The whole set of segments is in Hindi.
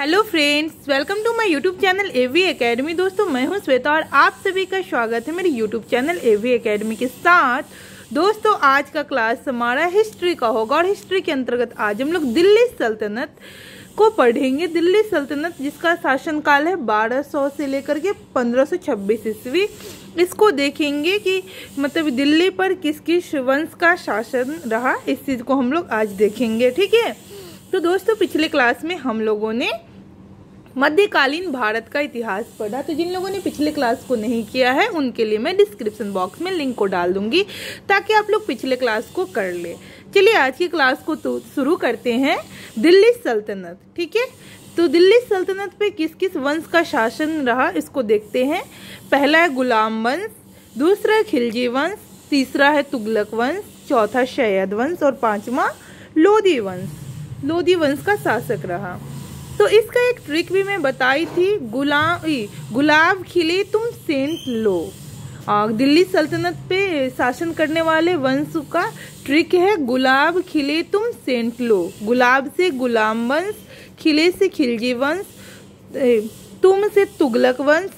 Hello friends, welcome to my YouTube channel AV academy. दोस्तों मैं हूं श्वेता और आप सभी का स्वागत है मेरे यूट्यूब चैनल एवी एकेडमी के साथ। दोस्तों आज का क्लास हमारा हिस्ट्री का होगा और हिस्ट्री के अंतर्गत आज हम लोग दिल्ली सल्तनत को पढ़ेंगे। दिल्ली सल्तनत जिसका शासनकाल है 1200 से लेकर के 1526 ईस्वी, इसको देखेंगे कि मतलब दिल्ली पर किस किस वंश का शासन रहा, इस चीज़ को हम लोग आज देखेंगे। ठीक है, तो दोस्तों पिछले क्लास में हम लोगों ने मध्यकालीन भारत का इतिहास पढ़ा, तो जिन लोगों ने पिछले क्लास को नहीं किया है उनके लिए मैं डिस्क्रिप्शन बॉक्स में लिंक को डाल दूंगी ताकि आप लोग पिछले क्लास को कर ले। चलिए आज की क्लास को तो शुरू करते हैं। दिल्ली सल्तनत, ठीक है, तो दिल्ली सल्तनत पे किस किस वंश का शासन रहा इसको देखते हैं। पहला है गुलाम वंश, दूसरा है खिलजी वंश, तीसरा है तुगलक वंश, चौथा सैयद वंश और पाँचवा लोधी वंश। लोधी वंश का शासक रहा। तो इसका एक ट्रिक भी मैं बताई थी, गुलाब खिले तुम सेंट लो। और दिल्ली सल्तनत पे शासन करने वाले वंश का ट्रिक है गुलाब खिले तुम सेंट लो। गुलाब से गुलाम वंश, खिले से खिलजी वंश, तुम से तुगलक वंश,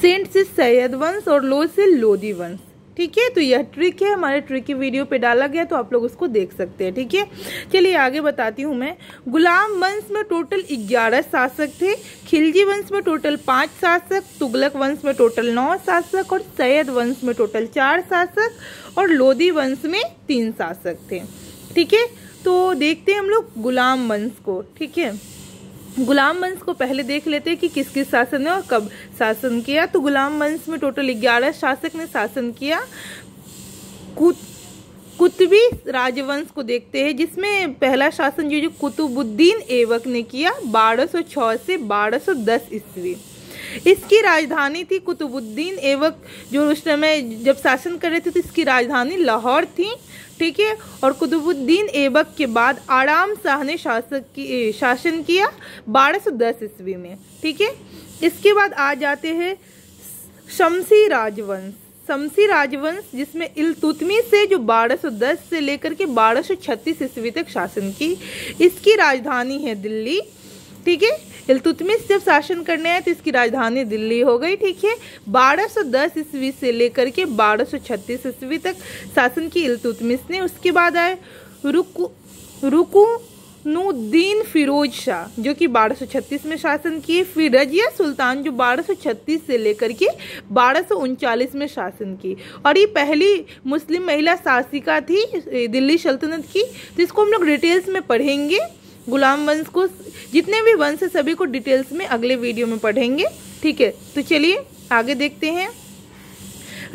सेंट से सैयद वंश और लो से लोधी वंश। ठीक है, तो यह ट्रिक है, हमारे ट्रिक की वीडियो पे डाला गया, तो आप लोग उसको देख सकते हैं। ठीक है, चलिए आगे बताती हूँ मैं। गुलाम वंश में टोटल 11 शासक थे, खिलजी वंश में टोटल 5 शासक, तुगलक वंश में टोटल 9 शासक और सैयद वंश में टोटल 4 शासक और लोधी वंश में 3 शासक थे। ठीक है, तो देखते हैं हम लोग गुलाम वंश को। ठीक है, गुलाम वंश को पहले देख लेते हैं कि किस किस शासन ने और कब शासन किया। तो गुलाम वंश में टोटल 11 शासक ने शासन किया। कुतुबी राजवंश को देखते हैं, जिसमें पहला शासन जो कुतुबुद्दीन ऐबक ने किया 1206 से 1210 ईस्वी। इसकी राजधानी थी कुतुबुद्दीन ऐबक, जो उस समय जब शासन कर रहे थे तो इसकी राजधानी लाहौर थी। ठीक है, और कुतुबुद्दीन ऐबक के बाद आराम शाह ने शासन किया 1210 ईस्वी में। ठीक है, इसके बाद आ जाते हैं शमसी राजवंश। शमसी राजवंश जिसमें इल्तुतमिश से जो 1210 से लेकर के 1236 ईस्वी तक शासन की, इसकी राजधानी है दिल्ली। ठीक है, इल्तुतमिश जब शासन करने आए तो इसकी राजधानी दिल्ली हो गई। ठीक है, 1210 ईस्वी से लेकर के 1236 ईस्वी तक शासन की इल्तुतमिश ने। उसके बाद आए रुकनउद्दीन फिरोज शाह, जो कि 1236 में शासन किए। फिर रजिया सुल्तान, जो 1236 से लेकर के 1239 में शासन की, और ये पहली मुस्लिम महिला शासिका थी दिल्ली सल्तनत की, जिसको हम लोग डिटेल्स में पढ़ेंगे। गुलाम वंश को, जितने भी वंश है सभी को डिटेल्स में अगले वीडियो में पढ़ेंगे। ठीक है, तो चलिए आगे देखते हैं।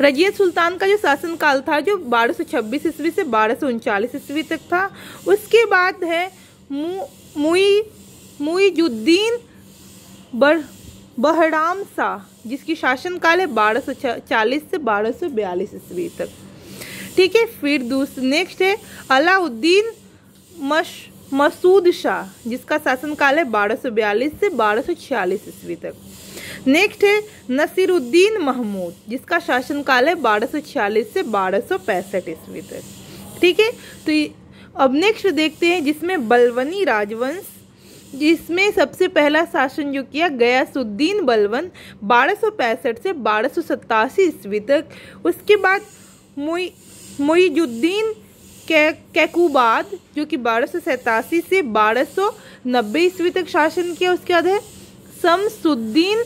रजिया सुल्तान का जो शासनकाल था, जो 1226 ईस्वी से 1239 ईस्वी तक था। उसके बाद है मुइजुद्दीन बहराम शाह, जिसकी शासनकाल है 1240 से 1242 ईस्वी तक। ठीक है, फिर नेक्स्ट है अलाउद्दीन मसूद शाह, जिसका शासनकाल है 1242 से 1246 ईस्वी तक। नेक्स्ट है नसीरुद्दीन महमूद, जिसका शासनकाल है 1246 से 1265 ईस्वी तक। ठीक है, तो अब नेक्स्ट देखते हैं जिसमें बलवनी राजवंश, जिसमें सबसे पहला शासन जो किया गयासुद्दीन बलवन 1265 से 1287 ईस्वी तक। उसके बाद मुइजुद्दीन कैकोबाद, जो कि 1287 से 1290 ईस्वी तक शासन किया। उसके बाद है समसुद्दीन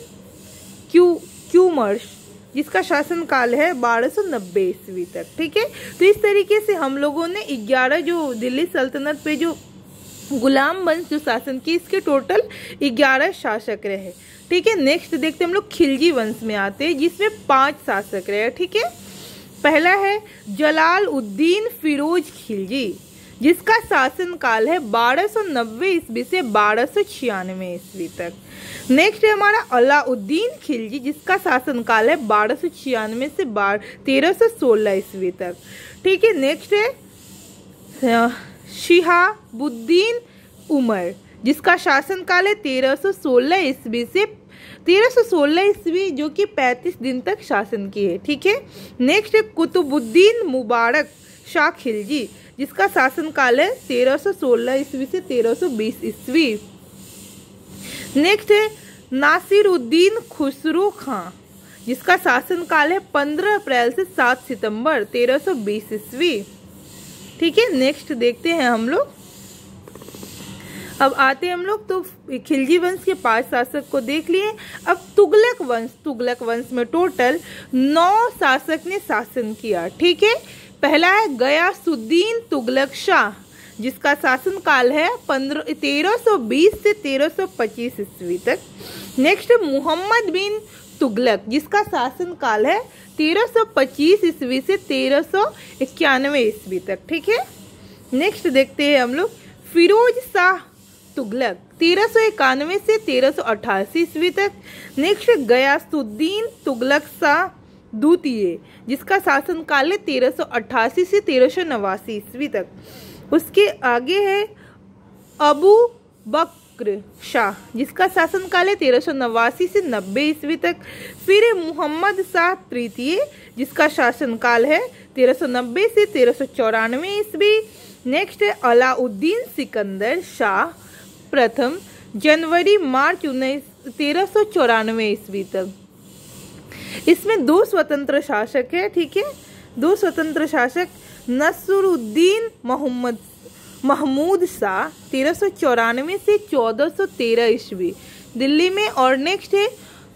कुमर्स, जिसका शासनकाल है 1290 ईस्वी तक। ठीक है, तो इस तरीके से हम लोगों ने 11 जो दिल्ली सल्तनत पे जो गुलाम वंश जो शासन की, इसके टोटल 11 शासक रहे। ठीक है, नेक्स्ट देखते हम लोग खिलजी वंश में आते हैं, जिसमें 5 शासक रहे। ठीक है, पहला है जलालुद्दीन फिरोज खिलजी, जिसका शासनकाल है 1290 ईस्वी से 1296 ईस्वी तक। नेक्स्ट है हमारा अलाउद्दीन खिलजी, जिसका शासनकाल है 1296 से 1316 ईस्वी तक। ठीक है, नेक्स्ट है शिहाबुद्दीन उमर, जिसका शासनकाल है 1316 ईस्वी से 1316 ईस्वी, जो कि 35 दिन तक शासन की है। ठीक है, नेक्स्ट है कुतुबुद्दीन मुबारक शाह खिलजी, जिसका शासनकाल है 1316 ईस्वी से 1320 ईस्वी नेक्स्ट है नासिरुद्दीन खुसरू खां, जिसका शासनकाल है 15 अप्रैल से 7 सितंबर 1320 ईस्वी। ठीक है, नेक्स्ट देखते हैं हम लोग। अब आते हैं हम लोग तो खिलजी वंश के 5 शासक को देख लिए। अब तुगलक वंश, तुगलक वंश में टोटल 9 शासक ने शासन किया। ठीक है, पहला है गयासुद्दीन तुगलक शाह, जिसका शासनकाल है 1320 से 1325 ईस्वी तक। नेक्स्ट मुहम्मद बिन तुगलक, जिसका शासनकाल है 1325 ईस्वी से 1391 ईस्वी तक। ठीक है, नेक्स्ट देखते हैं हम लोग फिरोज शाह तुगलक, 1391 से 1388 ईस्वी तक। नेक्स्ट गयासुद्दीन तुगलक शाह द्वितीय, जिसका शासनकाल है 1388 से 1389 ईस्वी तक। उसके आगे है अबू बक्र शाह, जिसका शासनकाल है 1389 से 90 ईस्वी तक। फिर मुहम्मद शाह तृतीय, जिसका शासनकाल है 1390 से 1394 ईस्वी। नेक्स्ट है अलाउद्दीन सिकंदर शाह प्रथम, जनवरी मार्च 1394 ईस्वी तक। इसमें 2 स्वतंत्र शासक है। ठीक है, 2 स्वतंत्र शासक नसीरुद्दीन महमूद शाह 1394 से 1413 ईस्वी दिल्ली में, और नेक्स्ट है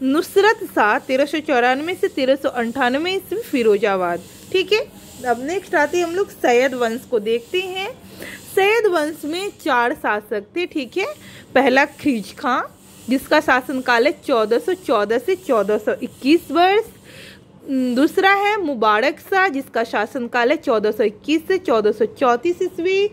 नुसरत शाह 1394 से 1398 ईस्वी फिरोजाबाद। ठीक है, अब नेक्स्ट आते हैं हम लोग सैयद वंश को देखते हैं। सैयद वंश में 4 शासक थे। ठीक है, पहला खिलजी खां, जिसका शासनकाल है 1414 से 1421 वर्ष। दूसरा है मुबारक शाह, जिसका शासनकाल है 1421 से 1434 ईस्वी।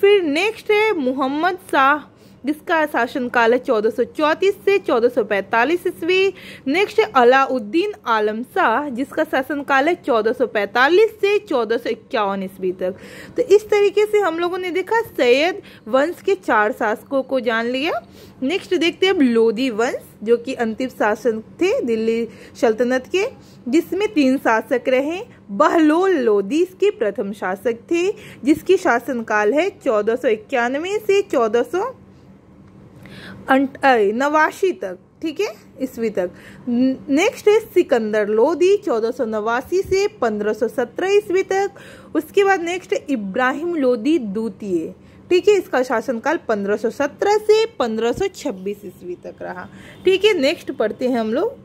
फिर नेक्स्ट है मुहम्मद शाह, जिसका शासनकाल है 1434 से 1445 ईस्वी। नेक्स्ट अलाउद्दीन आलम शाह, जिसका शासनकाल है 1445 से 1451 ईस्वी तक। तो इस तरीके से हम लोगों ने देखा सैयद वंश के 4 शासकों को जान लिया। नेक्स्ट देखते हैं अब लोधी वंश, जो कि अंतिम शासक थे दिल्ली सल्तनत के, जिसमें 3 शासक रहे। बहलोल लोधी इसके प्रथम शासक थे, जिसकी शासनकाल है 1491 से 1489 तक। ठीक है, ईस्वी तक। नेक्स्ट है सिकंदर लोधी, 1489 से 1517 ईस्वी तक। उसके बाद नेक्स्ट इब्राहिम लोधी द्वितीय। ठीक है, इसका शासनकाल 1517 से 1526 ईस्वी तक रहा। ठीक है, नेक्स्ट पढ़ते हैं हम लोग।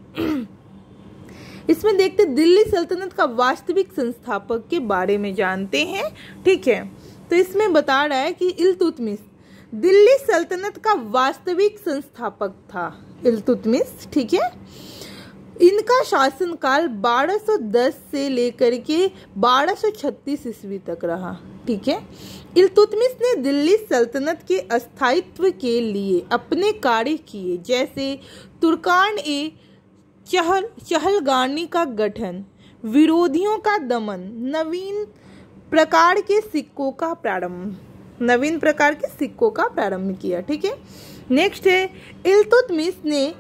इसमें देखते दिल्ली सल्तनत का वास्तविक संस्थापक के बारे में जानते हैं। ठीक है, तो इसमें बता रहा है कि इल्तुतमिश दिल्ली सल्तनत का वास्तविक संस्थापक था, इल्तुतमिश। ठीक है, इनका शासनकाल 1210 से लेकर के 1236 ईस्वी तक रहा। ठीक है, इल्तुतमिश ने दिल्ली सल्तनत के अस्थायित्व के लिए अपने कार्य किए, जैसे तुर्कान ए चहलगानी का गठन, विरोधियों का दमन, नवीन प्रकार के सिक्कों का प्रारंभ किया। ठीक है, नेक्स्ट है इल्तुतमिश ने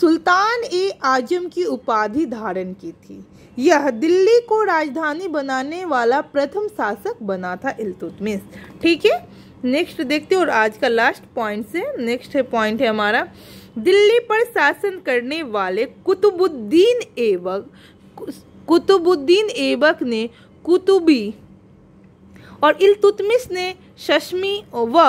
सुल्तान ए आजम की उपाधि धारण की थी। यह दिल्ली को राजधानी बनाने वाला प्रथम शासक बना था, इल्तुतमिश। ठीक है, नेक्स्ट देखते हैं और आज का लास्ट पॉइंट से। नेक्स्ट है पॉइंट है हमारा दिल्ली पर शासन करने वाले कुतुबुद्दीन ऐबक ने कुतुबी और इल्तुतमिश ने शशमी व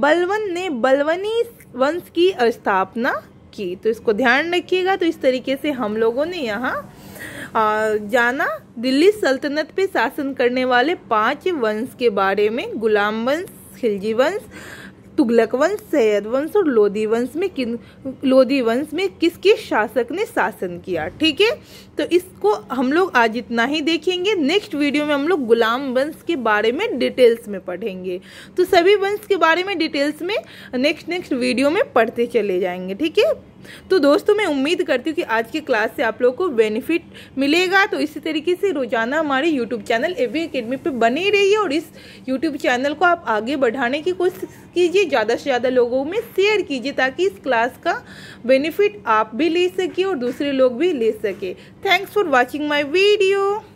बलवन ने बलवनी वंश की स्थापना की। तो इसको ध्यान रखिएगा। तो इस तरीके से हम लोगों ने यहाँ जाना दिल्ली सल्तनत पे शासन करने वाले 5 वंश के बारे में। गुलाम वंश, खिलजी वंश, तुगलक वंश, सैयद वंश और लोधी वंश में किसके शासक ने शासन किया। ठीक है, तो इसको हम लोग आज इतना ही देखेंगे। नेक्स्ट वीडियो में हम लोग गुलाम वंश के बारे में डिटेल्स में पढ़ेंगे। तो सभी वंश के बारे में डिटेल्स में नेक्स्ट वीडियो में पढ़ते चले जाएंगे। ठीक है, तो दोस्तों मैं उम्मीद करती हूँ कि आज की क्लास से आप लोगों को बेनिफिट मिलेगा। तो इसी तरीके से रोजाना हमारे YouTube चैनल एवी एकेडमी पे बने रहिए और इस YouTube चैनल को आप आगे बढ़ाने की कोशिश कीजिए, ज़्यादा से ज़्यादा लोगों में शेयर कीजिए, ताकि इस क्लास का बेनिफिट आप भी ले सकें और दूसरे लोग भी ले सकें। Thanks for watching my video.